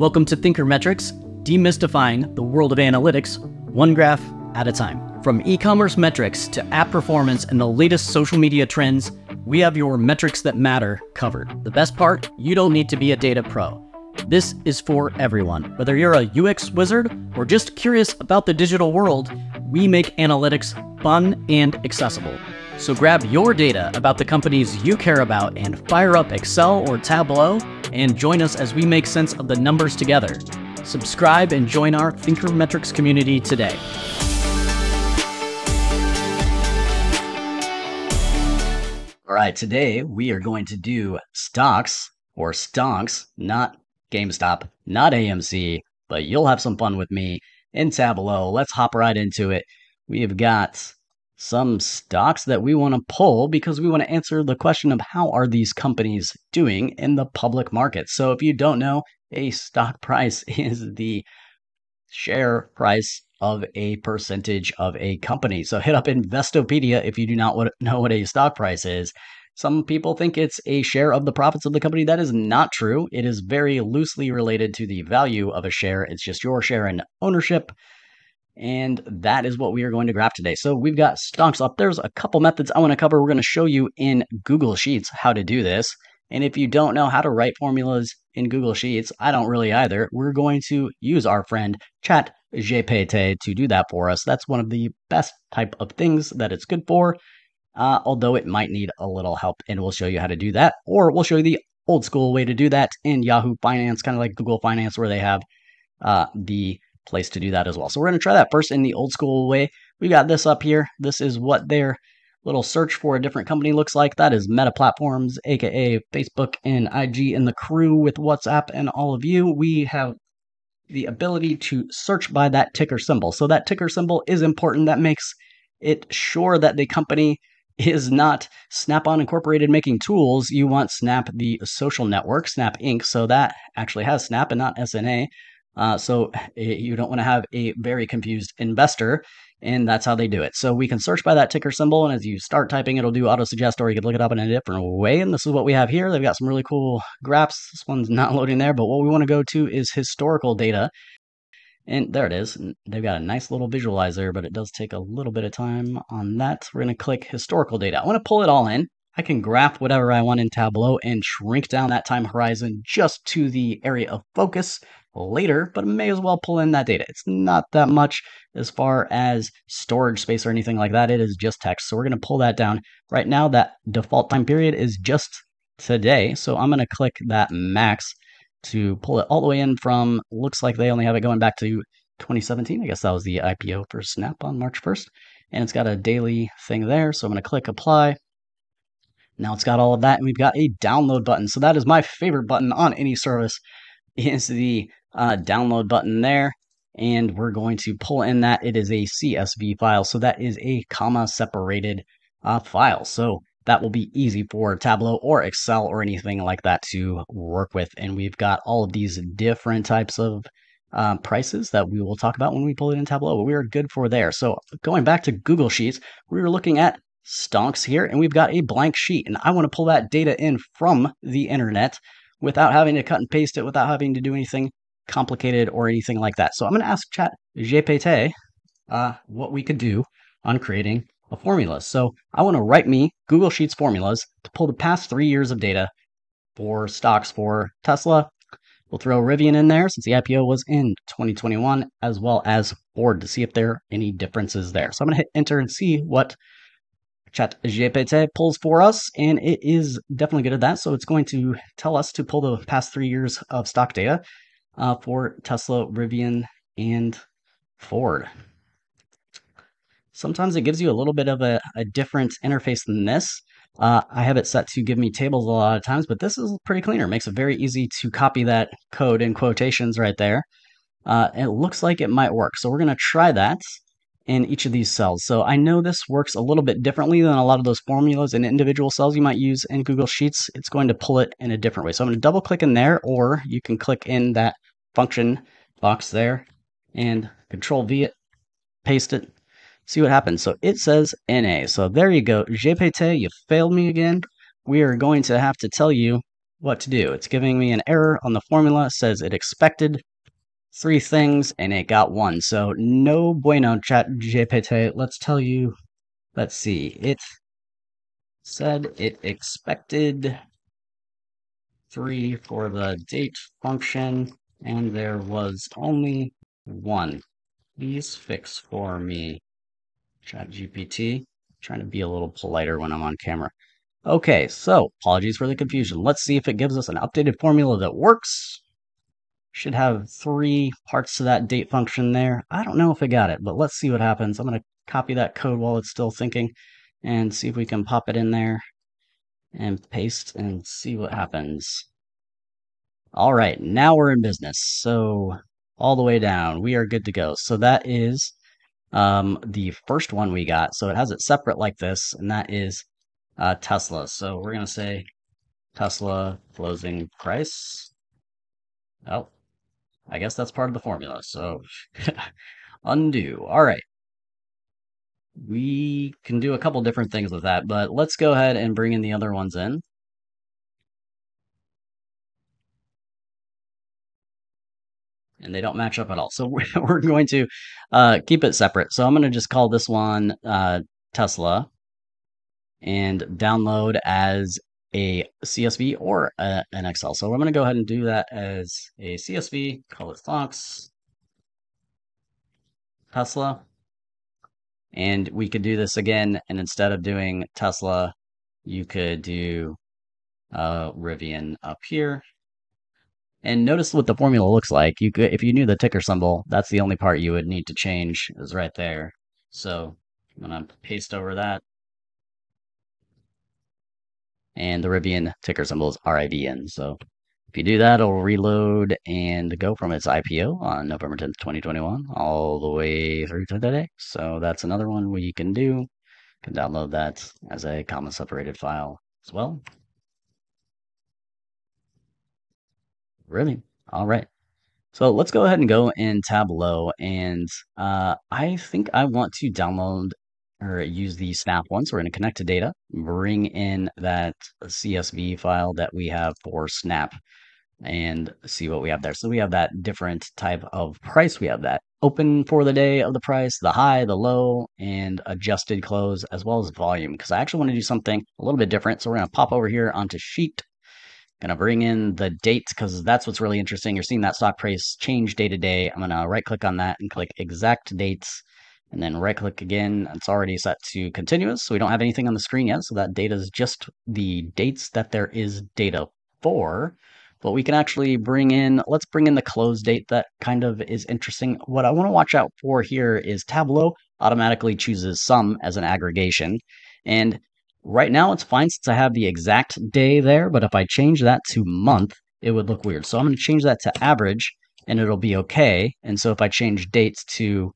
Welcome to Thinker Metrics, demystifying the world of analytics, one graph at a time. From e-commerce metrics to app performance and the latest social media trends, we have your metrics that matter covered. The best part, you don't need to be a data pro. This is for everyone. Whether you're a UX wizard or just curious about the digital world, we make analytics fun and accessible. So grab your data about the companies you care about and fire up Excel or Tableau and join us as we make sense of the numbers together. Subscribe and join our Thinker Metrics community today. All right, today we are going to do stocks or stonks, not GameStop, not AMC, but you'll have some fun with me in Tableau. Let's hop right into it. We've got some stocks that we want to pull because we want to answer the question of how are these companies doing in the public market. So if you don't know, a stock price is the share price of a percentage of a company. So hit up Investopedia if you do not know what a stock price is. Some people think it's a share of the profits of the company. That is not true. It is very loosely related to the value of a share. It's just your share in ownership. And that is what we are going to graph today. So we've got stocks up. There's a couple methods I want to cover. We're going to show you in Google Sheets how to do this. And if you don't know how to write formulas in Google Sheets, I don't really either. We're going to use our friend ChatGPT to do that for us. That's one of the best type of things that it's good for. Although it might need a little help, and we'll show you how to do that, or we'll show you the old school way to do that in Yahoo Finance, kind of like Google Finance, where they have the place to do that as well. So we're going to try that first in the old school way. We got this up here. This is what their little search for a different company looks like. That is Meta Platforms, aka Facebook and IG and the crew with WhatsApp and all of you. We have the ability to search by that ticker symbol. So that ticker symbol is important. That makes it sure that the company is not Snap-on Incorporated making tools. You want Snap, the social network, Snap Inc. So that actually has Snap and not SNA. So you don't want to have a very confused investor, and that's how they do it. So we can search by that ticker symbol, and as you start typing, it'll do auto-suggest, or you could look it up in a different way. And this is what we have here. They've got some really cool graphs. This one's not loading there, but what we want to go to is historical data. And there it is. They've got a nice little visualizer, but it does take a little bit of time on that. We're going to click historical data. I want to pull it all in. I can graph whatever I want in Tableau and shrink down that time horizon just to the area of focus later, but I may as well pull in that data. It's not that much as far as storage space or anything like that. It is just text. So we're going to pull that down. Right now, that default time period is just today. So I'm going to click that max to pull it all the way in from, looks like they only have it going back to 2017. I guess that was the IPO for Snap on March 1st. And it's got a daily thing there. So I'm going to click apply. Now it's got all of that. And we've got a download button. So that is my favorite button on any service, is the download button there. And we're going to pull in that. It is a CSV file. So that is a comma separated file. So that will be easy for Tableau or Excel or anything like that to work with. And we've got all of these different types of prices that we will talk about when we pull it in Tableau, but we are good for there. So going back to Google Sheets, we were looking at stonks here, and we've got a blank sheet, and I want to pull that data in from the internet without having to cut and paste it, without having to do anything complicated or anything like that. So I'm going to ask ChatGPT what we could do on creating a formula. So I want to write me Google Sheets formulas to pull the past 3 years of data for stocks for Tesla. We'll throw Rivian in there since the IPO was in 2021, as well as Ford, to see if there are any differences there. So I'm going to hit enter and see what ChatGPT pulls for us, and it is definitely good at that. So it's going to tell us to pull the past 3 years of stock data for Tesla, Rivian, and Ford. Sometimes it gives you a little bit of a different interface than this. I have it set to give me tables a lot of times, but this is pretty cleaner. It makes it very easy to copy that code in quotations right there. It looks like it might work. So we're going to try that in each of these cells. So I know this works a little bit differently than a lot of those formulas in individual cells you might use in Google Sheets. It's going to pull it in a different way. So I'm going to double click in there, or you can click in that function box there and control V it, paste it. See what happens. So it says NA. So there you go. GPT, you failed me again. We are going to have to tell you what to do. It's giving me an error on the formula. It says it expected three things and it got one. So no bueno, ChatGPT. Let's tell you. Let's see. It said it expected three for the date function and there was only one. Please fix for me, ChatGPT. Trying to be a little politer when I'm on camera. Okay, so apologies for the confusion. Let's see if it gives us an updated formula that works. Should have three parts to that date function there. I don't know if it got it, but let's see what happens. I'm going to copy that code while it's still thinking and see if we can pop it in there and paste and see what happens. All right, now we're in business. So all the way down, we are good to go. So that is the first one we got. So it has it separate like this, and that is Tesla. So we're going to say Tesla closing price. Oh, I guess that's part of the formula. So undo. All right. We can do a couple different things with that, but let's go ahead and bring in the other ones in. And they don't match up at all. So we're going to keep it separate. So I'm going to just call this one Tesla and download as a CSV or an Excel. So I'm going to go ahead and do that as a CSV, call it Fox, Tesla. And we could do this again. And instead of doing Tesla, you could do Rivian up here. And notice what the formula looks like. You could, if you knew the ticker symbol, that's the only part you would need to change is right there. So I'm going to paste over that. And the Rivian ticker symbol is RIVN. So if you do that, it'll reload and go from its IPO on November 10th, 2021, all the way through to today. So that's another one we can do. You can download that as a comma separated file as well. Really? All right. So let's go ahead and go in Tableau. And I think I want to download or use the Snap one. So we're going to connect to data, bring in that CSV file that we have for Snap and see what we have there. So we have that different type of price. We have that open for the day of the price, the high, the low, and adjusted close, as well as volume. Because I actually want to do something a little bit different. So we're going to pop over here onto Sheet. Gonna bring in the date because that's what's really interesting. You're seeing that stock price change day to day. I'm gonna right click on that and click exact dates and then right click again. It's already set to continuous. So we don't have anything on the screen yet. So that data is just the dates that there is data for, but we can actually bring in, let's bring in the close date. That kind of is interesting. What I wanna watch out for here is Tableau automatically chooses some as an aggregation. And right now, it's fine since I have the exact day there, but if I change that to month, it would look weird. So I'm going to change that to average, and it'll be okay. And so if I change dates to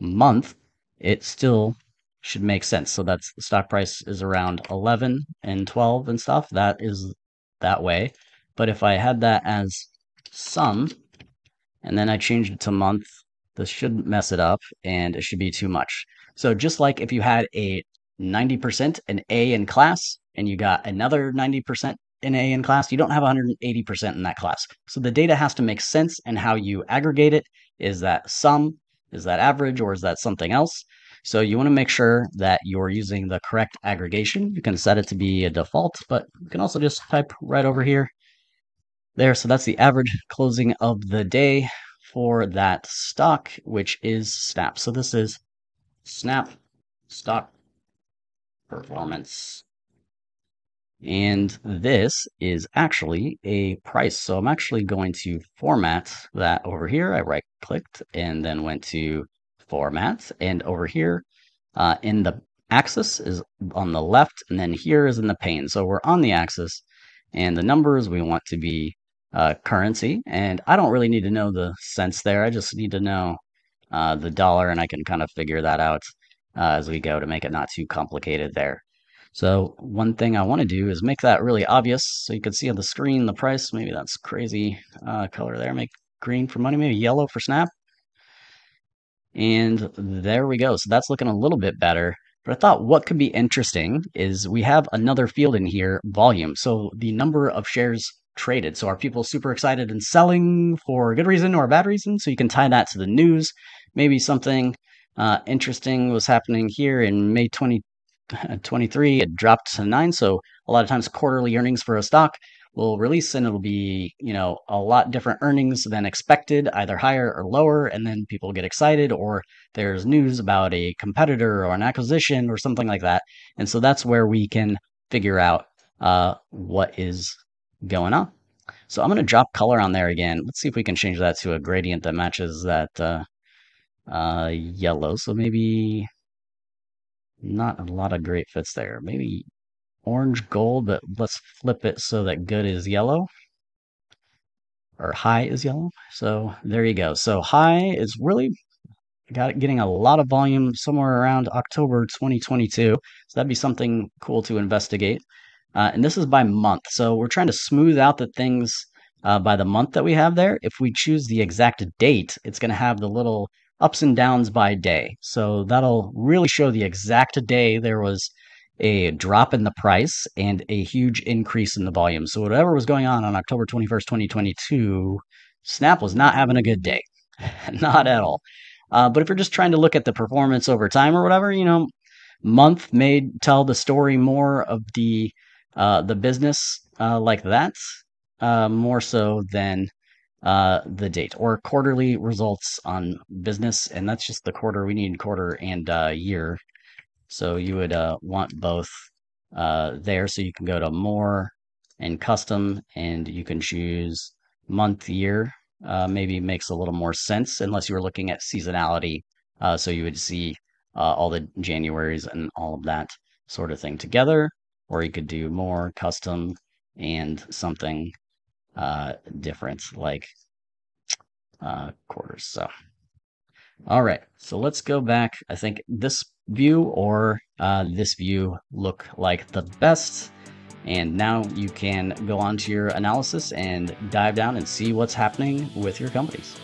month, it still should make sense. So that's the stock price is around 11 and 12 and stuff. That is that way. But if I had that as sum, and then I changed it to month, this should mess it up, and it should be too much. So just like if you had a 90% an A in class, and you got another 90% an A in class, you don't have 180% in that class. So the data has to make sense, and how you aggregate it is that sum, is that average, or is that something else? So you want to make sure that you're using the correct aggregation. You can set it to be a default, but you can also just type right over here. There, so that's the average closing of the day for that stock, which is Snap. So this is Snap stock performance, and this is actually a price. So I'm actually going to format that over here. I right clicked and then went to format, and over here in the axis is on the left, and then here is in the pane. So we're on the axis, and the numbers we want to be currency, and I don't really need to know the cents there. I just need to know the dollar, and I can kind of figure that out as we go to make it not too complicated there. So one thing I want to do is make that really obvious so you can see on the screen the price. Maybe that's crazy color there. Make green for money, maybe yellow for Snap. And there we go. So that's looking a little bit better. But I thought what could be interesting is we have another field in here, volume. So the number of shares traded. So are people super excited and selling for a good reason or a bad reason? So you can tie that to the news. Maybe something interesting was happening here in May 2023. It dropped to 9. So a lot of times quarterly earnings for a stock will release, and it'll be, you know, a lot different earnings than expected, either higher or lower, and then people get excited, or there's news about a competitor or an acquisition or something like that. And so that's where we can figure out what is going on. So I'm going to drop color on there again. Let's see if we can change that to a gradient that matches that yellow. So maybe not a lot of great fits there. Maybe orange, gold, but let's flip it so that good is yellow, or high is yellow. So there you go. So high is really getting a lot of volume somewhere around October 2022. So that'd be something cool to investigate. And this is by month. So we're trying to smooth out the things by the month that we have there. If we choose the exact date, it's going to have the little ups and downs by day. So that'll really show the exact day there was a drop in the price and a huge increase in the volume. So whatever was going on October 21st, 2022, Snap was not having a good day. Not at all. But if you're just trying to look at the performance over time or whatever, you know, month may tell the story more of the business like that, more so than the date, or quarterly results on business. And that's just the quarter. We need quarter and year. So you would want both there. So you can go to more and custom, and you can choose month, year. Maybe makes a little more sense unless you were looking at seasonality. So you would see all the Januaries and all of that sort of thing together. Or you could do more custom and something different, like quarters. So, all right. So let's go back. I think this view or this view look like the best. And now you can go on to your analysis and dive down and see what's happening with your companies.